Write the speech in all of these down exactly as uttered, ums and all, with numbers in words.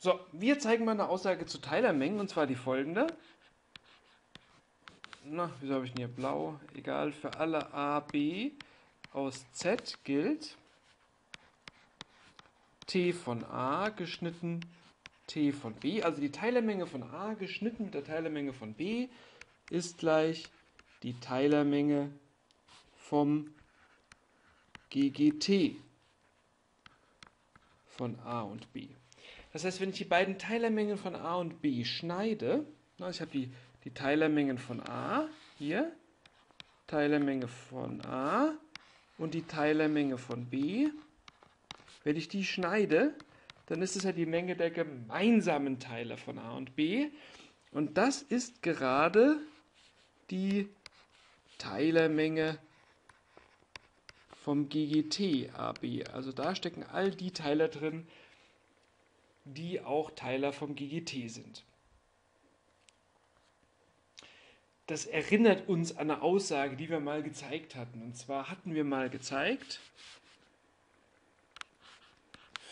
So, wir zeigen mal eine Aussage zu Teilermengen, und zwar die folgende. Na, wieso habe ich denn hier blau? Egal, für alle a, b aus z gilt t von a geschnitten t von b. Also die Teilermenge von a geschnitten mit der Teilermenge von b ist gleich die Teilermenge vom ggT von a und b. Das heißt, wenn ich die beiden Teilermengen von a und b schneide, na, ich habe die, die Teilermengen von a hier, Teilermenge von a und die Teilermenge von b, wenn ich die schneide, dann ist es ja die Menge der gemeinsamen Teile von a und b. Und das ist gerade die Teilermenge vom ggT A B. Also da stecken all die Teiler drin, die auch Teiler vom ggT sind. Das erinnert uns an eine Aussage, die wir mal gezeigt hatten. Und zwar hatten wir mal gezeigt,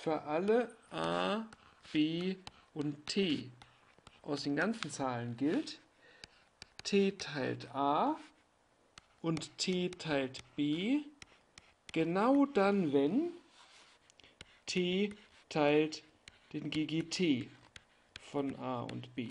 für alle A, B und T aus den ganzen Zahlen gilt, T teilt A und T teilt B genau dann, wenn T teilt den ggT von A und B.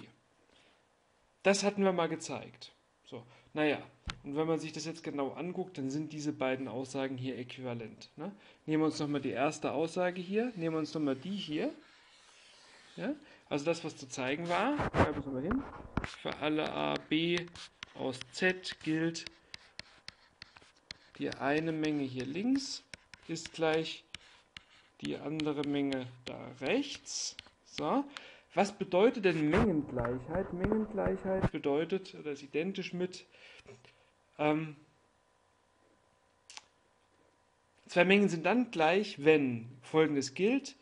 Das hatten wir mal gezeigt. So, naja, und wenn man sich das jetzt genau anguckt, dann sind diese beiden Aussagen hier äquivalent. Ne? Nehmen wir uns nochmal die erste Aussage hier, nehmen wir uns nochmal die hier. Ja? Also das, was zu zeigen war, schreibe ich mal hin, für alle a, b aus z gilt, die eine Menge hier links ist gleich die andere Menge da rechts. So. Was bedeutet denn Mengengleichheit? Mengengleichheit bedeutet, oder ist identisch mit, ähm, zwei Mengen sind dann gleich, wenn Folgendes gilt,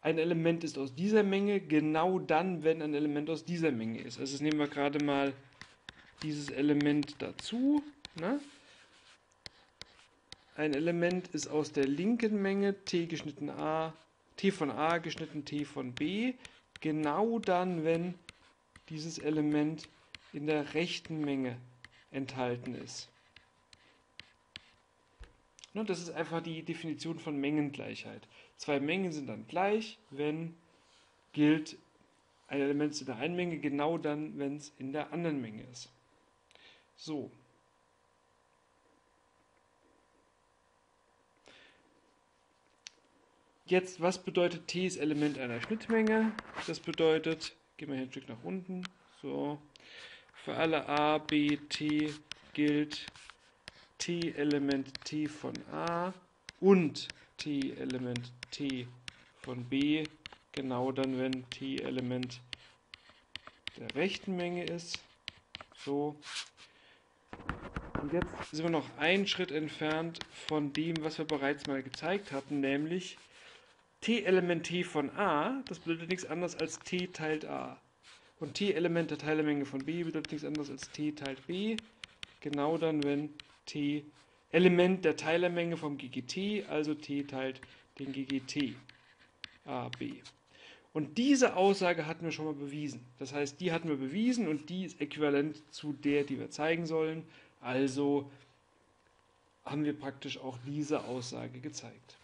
ein Element ist aus dieser Menge, genau dann, wenn ein Element aus dieser Menge ist. Also jetzt nehmen wir gerade mal dieses Element dazu, ne? Ein Element ist aus der linken Menge, t geschnitten a, t von a geschnitten t von b, genau dann, wenn dieses Element in der rechten Menge enthalten ist. Und das ist einfach die Definition von Mengengleichheit. Zwei Mengen sind dann gleich, wenn gilt, ein Element ist in der einen Menge, genau dann, wenn es in der anderen Menge ist. So. Jetzt, was bedeutet T ist Element einer Schnittmenge? Das bedeutet, gehen wir hier ein Stück nach unten, so, für alle a, b, t gilt T Element T von a und T Element T von b, genau dann, wenn T Element der rechten Menge ist. So. Und jetzt sind wir noch einen Schritt entfernt von dem, was wir bereits mal gezeigt hatten, nämlich T Element T von a, das bedeutet nichts anderes als T teilt a. Und T Element der Teilemenge von b bedeutet nichts anderes als T teilt b, genau dann, wenn T Element der Teilermenge vom ggT, also T teilt den ggT a, b. Und diese Aussage hatten wir schon mal bewiesen. Das heißt, die hatten wir bewiesen und die ist äquivalent zu der, die wir zeigen sollen. Also haben wir praktisch auch diese Aussage gezeigt.